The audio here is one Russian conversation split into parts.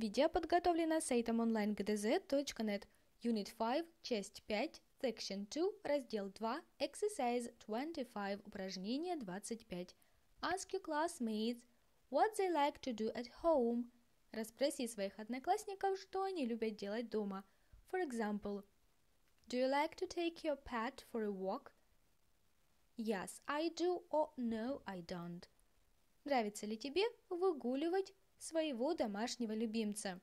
Видео подготовлено сайтом online.gdz.net, Unit 5, часть 5, Section 2, раздел 2, Exercise 25, упражнение 25. Ask your classmates what they like to do at home. Расспроси своих одноклассников, что они любят делать дома. For example, do you like to take your pet for a walk? Yes, I do, or no, I don't. Нравится ли тебе выгуливать своего домашнего любимца?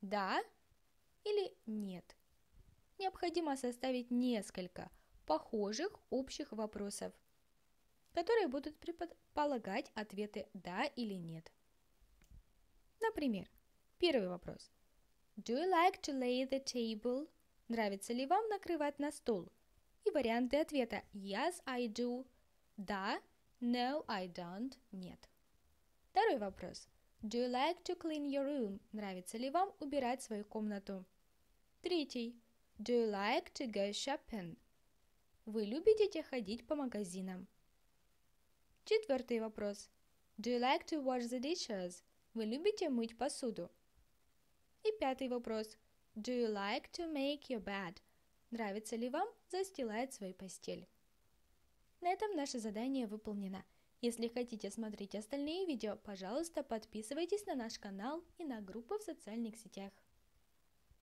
Да или нет? Необходимо составить несколько похожих общих вопросов, которые будут предполагать ответы «да» или «нет». Например, первый вопрос. Do you like to lay the table? Нравится ли вам накрывать на стол? И варианты ответа yes, I do, да, no, I don't, нет. Второй вопрос. Do you like to clean your room? Нравится ли вам убирать свою комнату? Третий. Do you like to go shopping? Вы любите ходить по магазинам? Четвертый вопрос. Do you like to wash the dishes? Вы любите мыть посуду? И пятый вопрос. Do you like to make your bed? Нравится ли вам застилать свою постель? На этом наше задание выполнено. Если хотите смотреть остальные видео, пожалуйста, подписывайтесь на наш канал и на группы в социальных сетях.